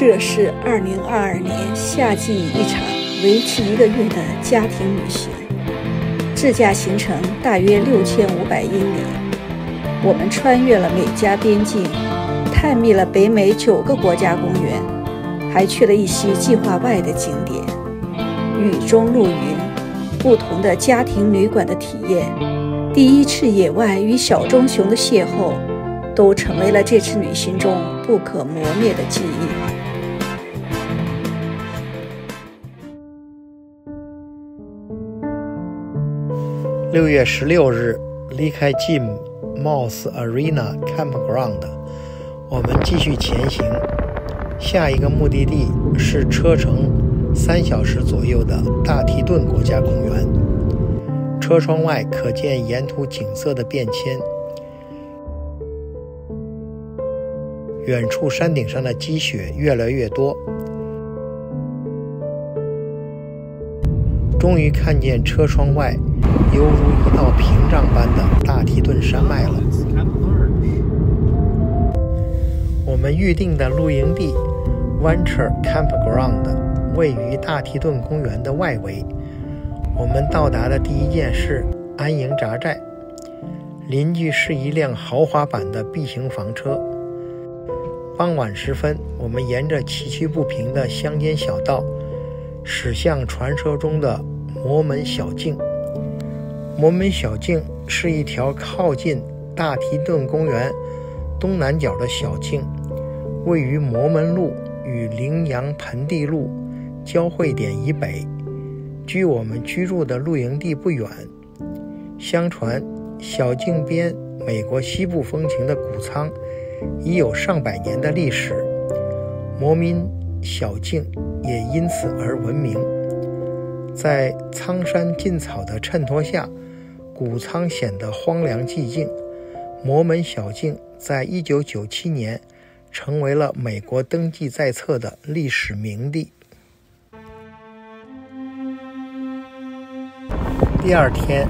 这是2022年夏季一场为期1个月的家庭旅行，自驾行程大约6500英里。我们穿越了美加边境，探秘了北美9个国家公园，还去了一些计划外的景点。雨中露云，不同的家庭旅馆的体验，第一次野外与小棕熊的邂逅，都成为了这次旅行中不可磨灭的记忆。 6月16日，离开 Jim Moss Arena Campground， 我们继续前行。下一个目的地是车程3小时左右的大提顿国家公园。车窗外可见沿途景色的变迁，远处山顶上的积雪越来越多。终于看见车窗外 犹如一道屏障般的大提顿山脉了。我们预定的露营地 Venture Campground 位于大提顿公园的外围。我们到达的第一件事安营扎寨，邻居是一辆豪华版的 B 型房车。傍晚时分，我们沿着崎岖不平的乡间小道，驶向传说中的摩门小径。 摩门小径是一条靠近大提顿公园东南角的小径，位于摩门路与羚羊盆地路交汇点以北，距我们居住的露营地不远。相传，小径边美国西部风情的谷仓已有上百年的历史，摩门小径也因此而闻名。在苍山劲草的衬托下， 谷仓显得荒凉寂静。摩门小径在1997年成为了美国登记在册的历史名地。第二天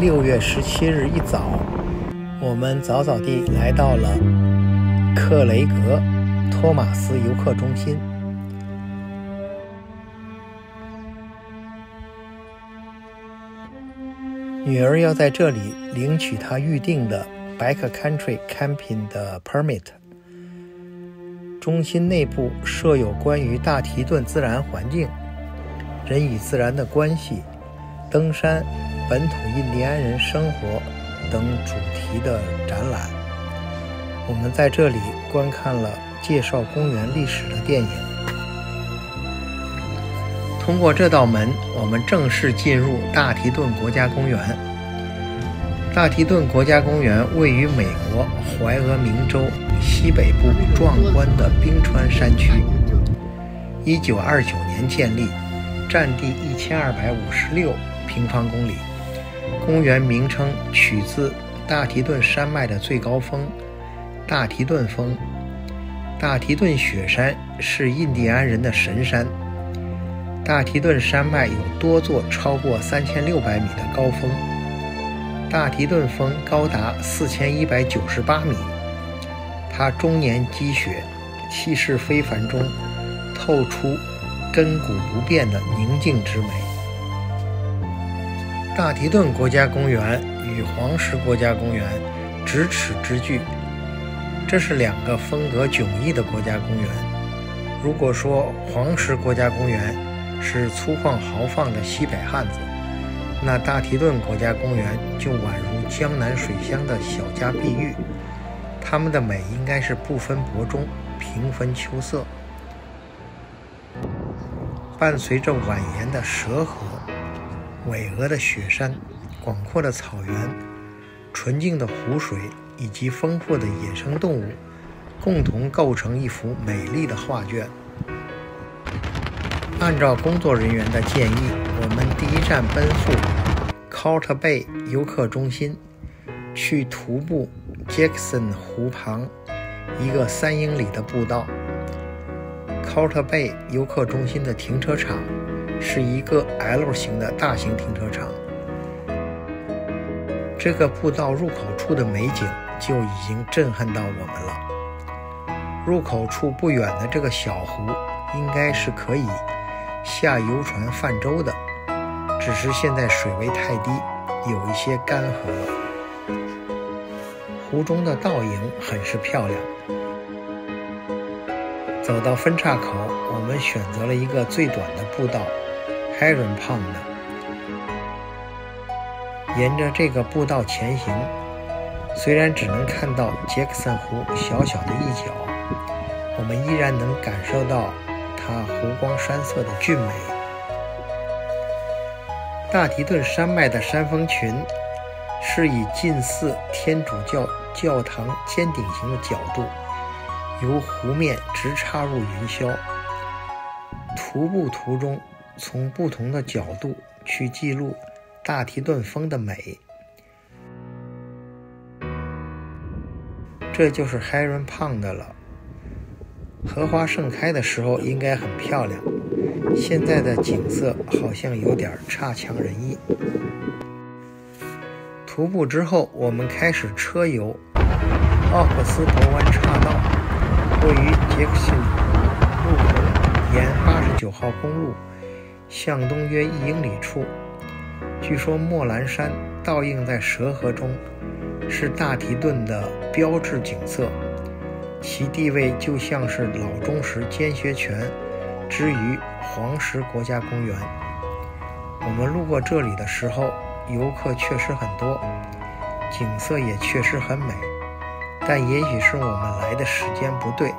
，6月17日一早，我们早早地来到了克雷格托马斯游客中心。 女儿要在这里领取她预定的 Backcountry Camping 的 permit。中心内部设有关于大提顿自然环境、人与自然的关系、登山、本土印第安人生活等主题的展览。我们在这里观看了介绍公园历史的电影。 通过这道门，我们正式进入大提顿国家公园。大提顿国家公园位于美国怀俄明州西北部壮观的冰川山区，1929年建立，占地1256平方公里。公园名称取自大提顿山脉的最高峰——大提顿峰。大提顿雪山是印第安人的神山。 大提顿山脉有多座超过3600米的高峰，大提顿峰高达4198米，它终年积雪，气势非凡中透出亘古不变的宁静之美。大提顿国家公园与黄石国家公园咫尺之距，这是2个风格迥异的国家公园。如果说黄石国家公园 是粗犷豪放的西北汉子，那大提顿国家公园就宛如江南水乡的小家碧玉，它们的美应该是不分伯仲，平分秋色。伴随着蜿蜒的蛇河、巍峨的雪山、广阔的草原、纯净的湖水以及丰富的野生动物，共同构成一幅美丽的画卷。 按照工作人员的建议，我们第一站奔赴 Colter Bay 游客中心，去徒步 Jackson 湖旁一个3英里的步道。Colter Bay 游客中心的停车场是一个 L 型的大型停车场。这个步道入口处的美景就已经震撼到我们了。入口处不远的这个小湖，应该是可以下游船泛舟的，只是现在水位太低，有一些干涸了。湖中的倒影很是漂亮。走到分岔口，我们选择了一个最短的步道 ，Heron Pond。沿着这个步道前行，虽然只能看到杰克森湖小小的一角，我们依然能感受到它湖光山色的俊美。大提顿山脉的山峰群是以近似天主教教堂尖顶形的角度，由湖面直插入云霄。徒步途中，从不同的角度去记录大提顿峰的美。这就是 Heron Pond 了。荷花盛开的时候应该很漂亮，现在的景色好像有点差强人意。徒步之后，我们开始车游奥克斯伯湾岔道，位于杰克逊路口，沿89号公路向东约1英里处。据说莫兰山倒映在蛇河中，是大提顿的标志景色。其地位就像是老钟石尖学泉之于黄石国家公园。我们路过这里的时候，游客确实很多，景色也确实很美，但也许是我们来的时间不对，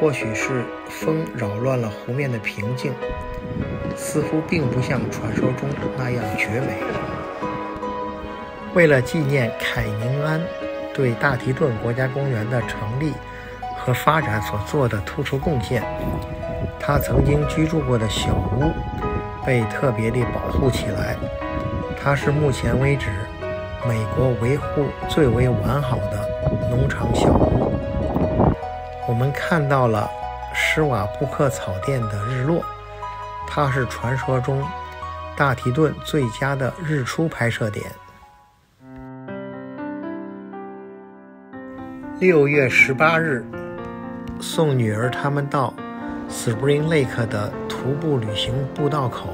或许是风扰乱了湖面的平静，似乎并不像传说中那样绝美。为了纪念凯宁安对大提顿国家公园的成立和发展所做的突出贡献，他曾经居住过的小屋被特别地保护起来。它是目前为止美国维护最为完好的农场小屋。我们看到了施瓦布克草甸的日落，它是传说中大提顿最佳的日出拍摄点。6月18日，送女儿他们到 Spring Lake 的徒步旅行步道口，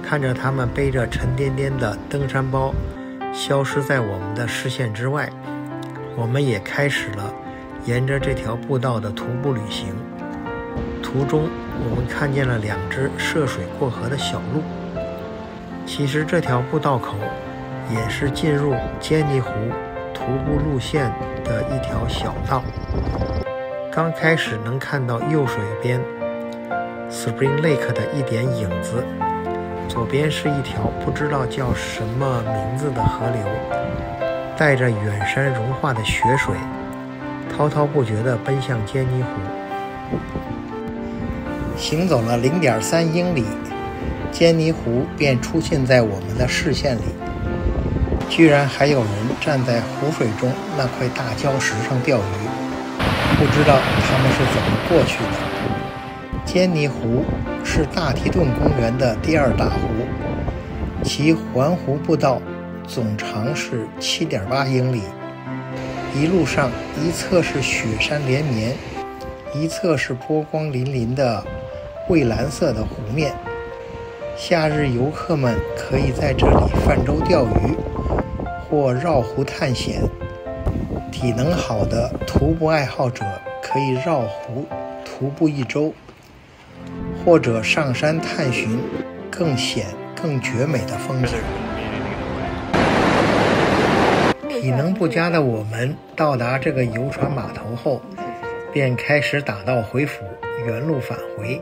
看着他们背着沉甸甸的登山包消失在我们的视线之外，我们也开始了沿着这条步道的徒步旅行。途中我们看见了2只涉水过河的小鹿。其实这条步道口也是进入坚尼湖徒步路线的一条小道。刚开始能看到右水边 Spring Lake 的一点影子，左边是一条不知道叫什么名字的河流，带着远山融化的雪水，滔滔不绝地奔向坚尼湖。行走了0.3英里，坚尼湖便出现在我们的视线里。居然还有人站在湖水中那块大礁石上钓鱼，不知道他们是怎么过去的。坚尼湖是大提顿公园的第2大湖，其环湖步道总长是 7.8 英里，一路上一侧是雪山连绵，一侧是波光粼粼的蔚蓝色的湖面。夏日游客们可以在这里泛舟钓鱼或绕湖探险，体能好的徒步爱好者可以绕湖徒步1周，或者上山探寻更险更绝美的风景。体能不佳的我们到达这个游船码头后，便开始打道回府，原路返回。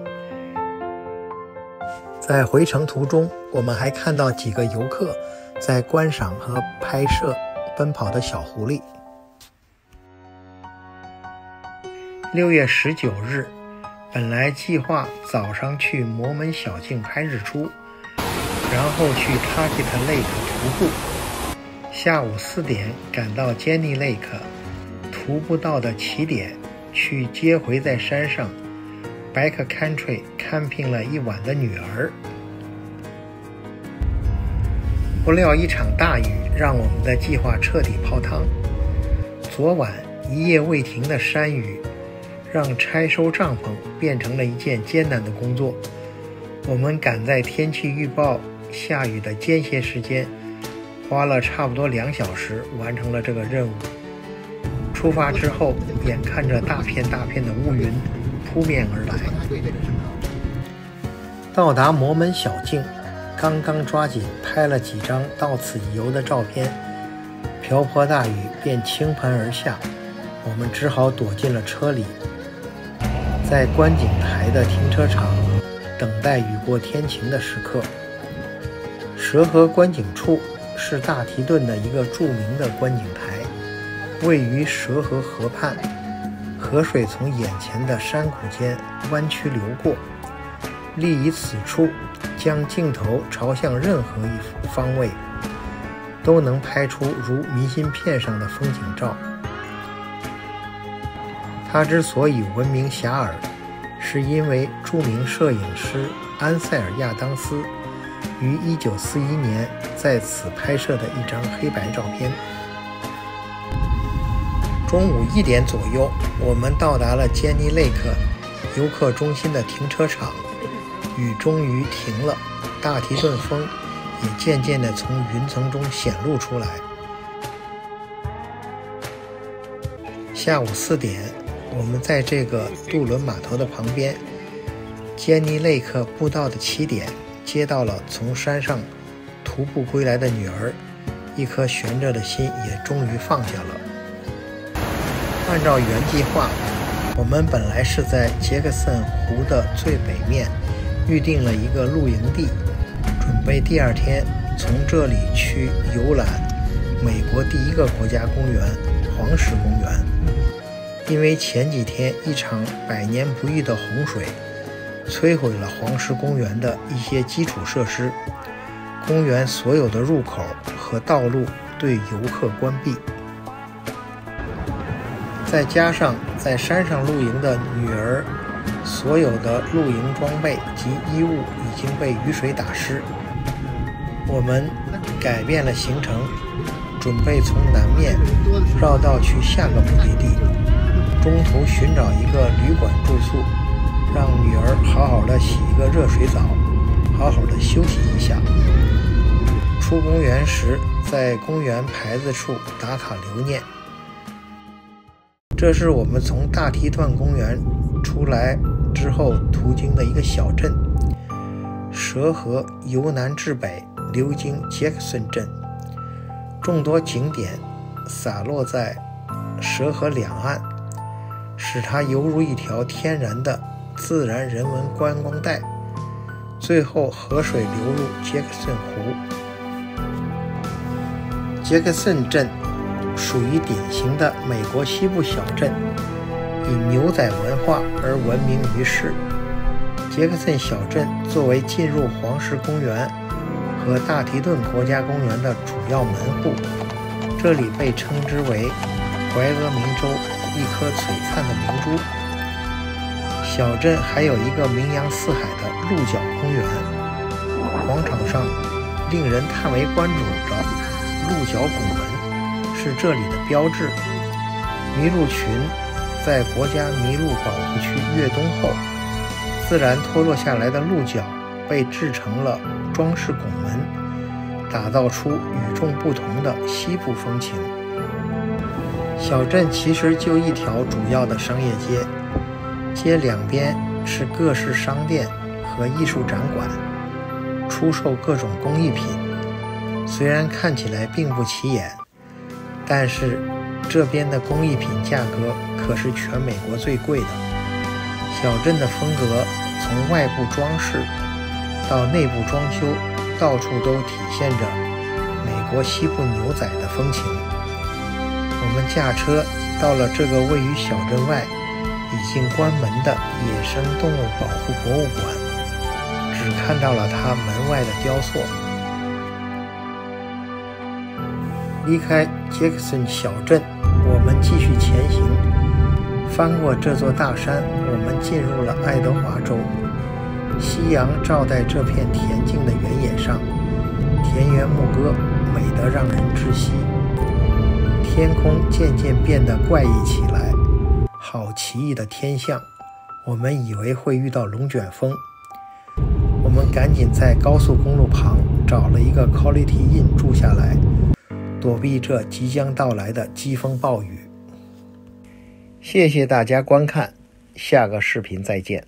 在回程途中，我们还看到几个游客在观赏和拍摄奔跑的小狐狸。6月19日，本来计划早上去摩门小径拍日出，然后去 Taggart Lake 徒步，下午4点赶到 Jenny Lake 徒步道的起点，去接回在山上 Backcountry Camping 了一晚的女儿。不料一场大雨让我们的计划彻底泡汤。昨晚一夜未停的山雨让拆收帐篷变成了一件艰难的工作。我们赶在天气预报下雨的间歇时间，花了差不多2小时完成了这个任务。出发之后，眼看着大片大片的乌云扑面而来。到达摩门小径，刚刚抓紧拍了几张到此一游的照片，瓢泼大雨便倾盆而下，我们只好躲进了车里，在观景台的停车场等待雨过天晴的时刻。蛇河观景处是大提顿的一个著名的观景台，位于蛇河河畔，河水从眼前的山谷间弯曲流过，立于此处，将镜头朝向任何一方位，都能拍出如明信片上的风景照。它之所以闻名遐迩，是因为著名摄影师安塞尔·亚当斯于1941年在此拍摄的一张黑白照片。中午1点左右，我们到达了杰尼雷克游客中心的停车场，雨终于停了，大提顿峰也渐渐地从云层中显露出来。下午4点，我们在这个渡轮码头的旁边，杰尼雷克步道的起点，接到了从山上徒步归来的女儿，一颗悬着的心也终于放下了。按照原计划，我们本来是在杰克森湖的最北面预定了一个露营地，准备第二天从这里去游览美国第一个国家公园黄石公园。因为前几天一场100年不遇的洪水摧毁了黄石公园的一些基础设施，公园所有的入口和道路对游客关闭，再加上在山上露营的女儿所有的露营装备及衣物已经被雨水打湿，我们改变了行程，准备从南面绕道去下个目的地，中途寻找一个旅馆住宿，让女儿好好的洗一个热水澡，好好的休息一下。出公园时，在公园牌子处打卡留念。这是我们从大提顿公园出来之后途经的一个小镇，蛇河由南至北流经Jackson镇，众多景点洒落在蛇河两岸，使它犹如一条天然的自然人文观光带。最后河水流入杰克逊湖。杰克逊镇属于典型的美国西部小镇，以牛仔文化而闻名于世。杰克逊小镇作为进入黄石公园和大提顿国家公园的主要门户，这里被称之为怀俄明州一颗璀璨的明珠。小镇还有一个名扬四海的鹿角公园，广场上令人叹为观止的鹿角拱门是这里的标志。麋鹿群在国家麋鹿保护区越冬后，自然脱落下来的鹿角被制成了装饰拱门，打造出与众不同的西部风情。小镇其实就一条主要的商业街，街两边是各式商店和艺术展馆，出售各种工艺品。虽然看起来并不起眼，但是这边的工艺品价格可是全美国最贵的。小镇的风格从外部装饰到内部装修，到处都体现着美国西部牛仔的风情。我们驾车到了这个位于小镇外已经关门的野生动物保护博物馆，只看到了它门外的雕塑。离开杰克逊小镇，我们继续前行，翻过这座大山，我们进入了爱德华州。夕阳照在这片恬静的原野上，田园牧歌美得让人窒息，天空渐渐变得怪异起来，好奇异的天象，我们以为会遇到龙卷风。我们赶紧在高速公路旁找了一个 Quality Inn 住下来，躲避这即将到来的疾风暴雨。谢谢大家观看，下个视频再见。